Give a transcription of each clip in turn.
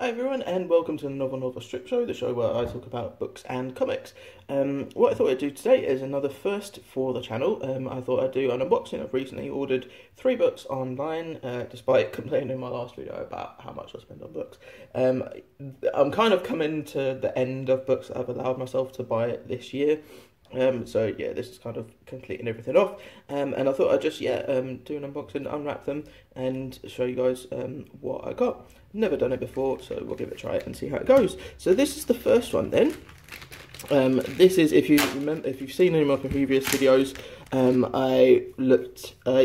Hi everyone, and welcome to the Novel Novel Strip Show, the show where I talk about books and comics. What I thought I'd do today is another first for the channel. I thought I'd do an unboxing. I've recently ordered 3 books online, despite complaining in my last video about how much I spend on books. I'm kind of coming to the end of books that I've allowed myself to buy this year. So yeah, this is kind of completing everything off, and I thought I'd just do an unboxing, unwrap them and show you guys what I got. Never done it before, so we'll give it a try and see how it goes. So this is the first one then. This is, if you remember, if you've seen any of my previous videos, I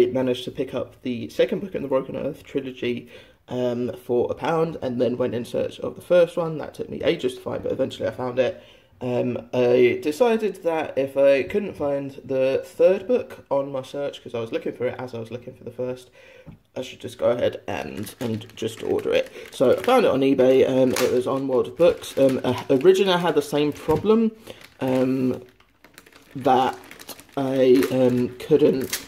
managed to pick up the second book in the Broken Earth trilogy for £1 and then went in search of the first one. That took me ages to find, but eventually I found it. I decided that if I couldn't find the third book on my search, because I was looking for it as I was looking for the first, I should just go ahead and just order it. So I found it on eBay, it was on World of Books. Originally I had the same problem, that I couldn't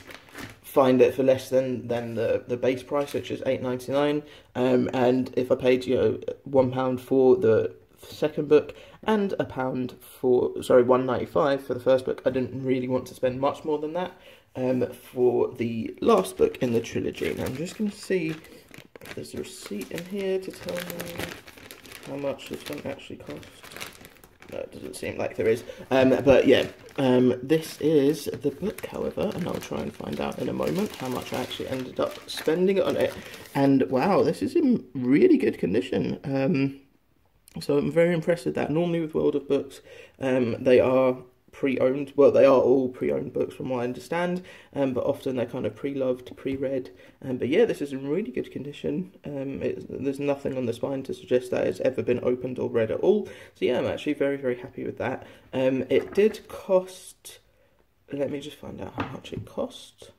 find it for less than the base price, which is £8.99, and if I paid, you know, £1 for the second book and £1.95 for the first book, I didn't really want to spend much more than that for the last book in the trilogy. Now I'm just going to see if there's a receipt in here to tell me how much this one actually cost. No, it doesn't seem like there is, but yeah, this is the book, however, and I'll try and find out in a moment how much I actually ended up spending on it. And wow, this is in really good condition. So I'm very impressed with that. Normally with World of Books, they are pre-owned. Well, they are all pre-owned books from what I understand, but often they're kind of pre-loved, pre-read. But yeah, this is in really good condition. There's nothing on the spine to suggest that it's ever been opened or read at all. So yeah, I'm actually very, very happy with that. It did cost... Let me just find out how much it cost.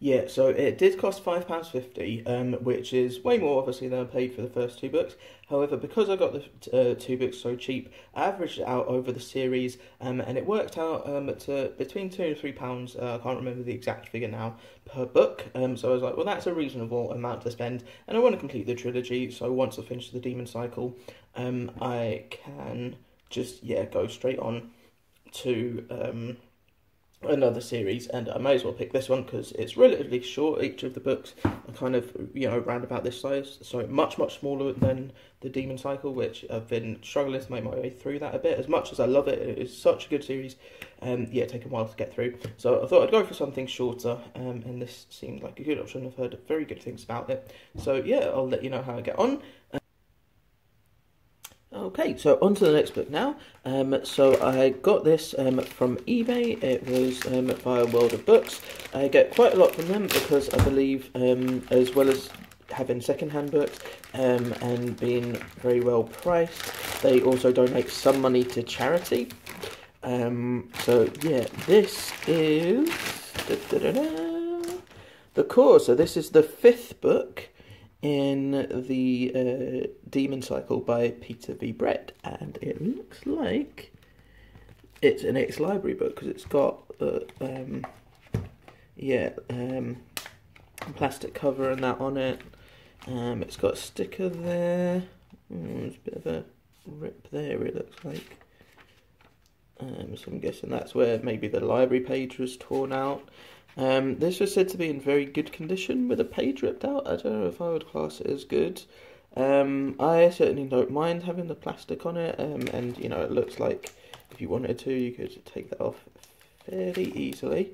Yeah, so it did cost £5.50, which is way more, obviously, than I paid for the first 2 books. However, because I got the 2 books so cheap, I averaged it out over the series, and it worked out to between £2 and £3, I can't remember the exact figure now, per book. So I was like, well, that's a reasonable amount to spend, and I want to complete the trilogy, so once I finish the Demon Cycle, I can just, yeah, go straight on to... another series, and I may as well pick this one because it's relatively short. Each of the books are kind of, you know, round about this size, so much smaller than the Demon Cycle, which I've been struggling to make my way through that a bit. As much as I love it, it is such a good series, and yeah, take a while to get through. So I thought I'd go for something shorter, and this seemed like a good option. I've heard very good things about it, so yeah, I'll let you know how I get on. Okay, so on to the next book now. So I got this from eBay. It was via World of Books. I get quite a lot from them because I believe, as well as having second-hand books and being very well priced, they also donate some money to charity. So yeah, this is The Core. So this is the 5th book in the Demon Cycle by Peter V. Brett, and it looks like it's an ex-library book because it's got the plastic cover and that on it. It's got a sticker there. There's a bit of a rip there, it looks like. So I'm guessing that's where maybe the library page was torn out. This was said to be in very good condition with a page ripped out. I don't know if I would class it as good. I certainly don't mind having the plastic on it, and you know, it looks like if you wanted to, you could take that off fairly easily.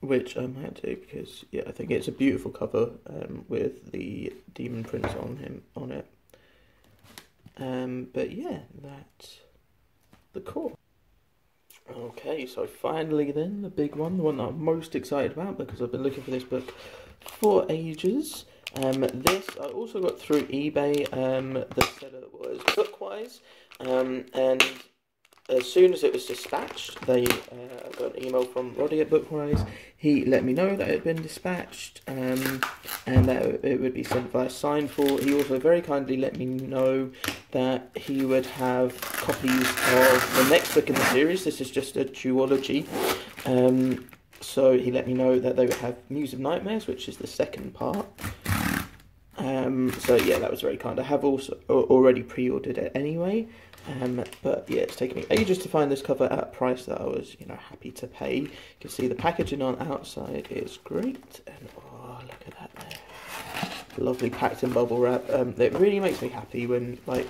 Which I might do because yeah, I think it's a beautiful cover with the Demon Prince on it. But yeah, that's The Core. Okay, so finally then, the big one, the one that I'm most excited about because I've been looking for this book for ages. This I also got through eBay. The seller was Bookwise, and as soon as it was dispatched, I got an email from Roddy at Bookwise. He let me know that it had been dispatched, and that it would be sent via sign for. He also very kindly let me know that he would have copies of the next book in the series. This is just a duology. So he let me know that they would have Muse of Nightmares, which is the second part. So yeah, that was very kind. I have also already pre-ordered it anyway, but yeah, it's taken me ages to find this cover at a price that I was, you know, happy to pay. You can see the packaging on outside is great, and oh, look at that there. Lovely, packed in bubble wrap. It really makes me happy when, like,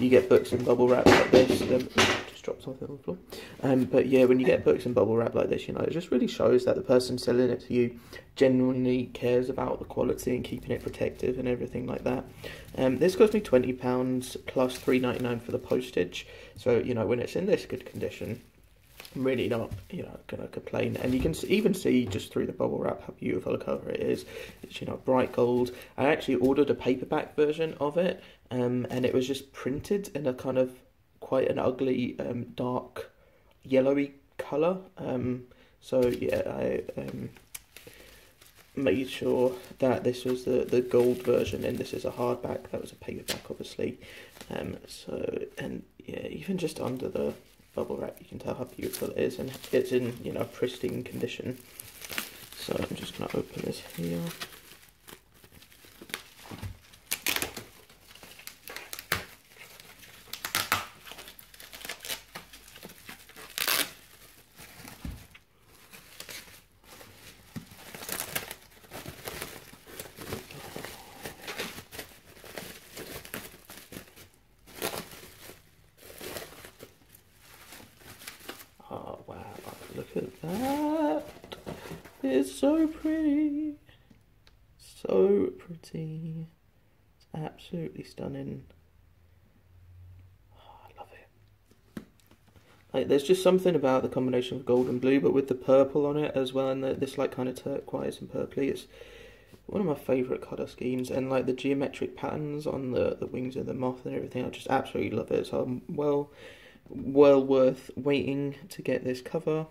you get books in bubble wrap like this. Just dropped something on the floor. But yeah, when you get books in bubble wrap like this, you know, it just really shows that the person selling it to you genuinely cares about the quality and keeping it protected and everything like that. This cost me £20 plus £3.99 for the postage. So, you know, when it's in this good condition, I'm really not, you know, going to complain. And you can even see just through the bubble wrap how beautiful a cover it is. It's, you know, bright gold. I actually ordered a paperback version of it, and it was just printed in a kind of quite an ugly dark yellowy colour. So yeah, I made sure that this was the gold version, and this is a hardback. That was a paperback, obviously. So, and yeah, even just under the bubble wrap, you can tell how beautiful it is, and it's in, you know, pristine condition. So I'm just going to open this here. That is so pretty, so pretty. It's absolutely stunning. Oh, I love it. Like, there's just something about the combination of gold and blue, but with the purple on it as well, and this like kind of turquoise and purpley. It's one of my favourite colour schemes, and like the geometric patterns on the wings of the moth and everything. I just absolutely love it. So I'm well worth waiting to get this cover.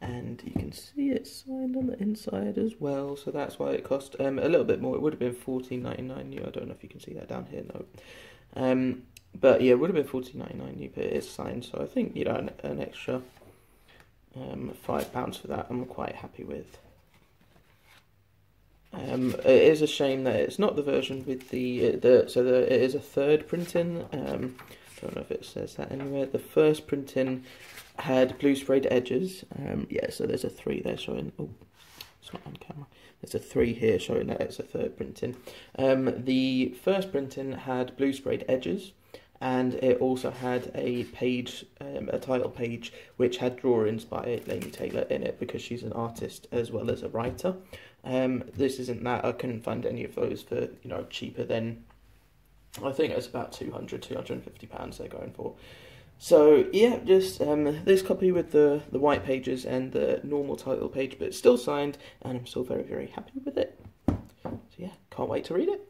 And you can see it's signed on the inside as well, so that's why it cost a little bit more. It would have been $14.99 new. I don't know if you can see that down here, no. But yeah, it would have been $14.99 new, but it's signed, so I think, you know, an extra £5 for that I'm quite happy with. It is a shame that it's not the version with it is a third printing. I don't know if it says that anywhere. The first printing had blue sprayed edges. Yeah, so there's a 3 there showing. Oh, it's not on camera. There's a 3 here showing that it's a third printing. The first printing had blue sprayed edges, and it also had a page, a title page, which had drawings by Laini Taylor in it, because she's an artist as well as a writer. This isn't that. I couldn't find any of those for, you know, cheaper than, I think it's about £200–250 they're going for. So yeah, just this copy with the white pages and the normal title page, but it's still signed, and I'm still very, very happy with it. So yeah, can't wait to read it.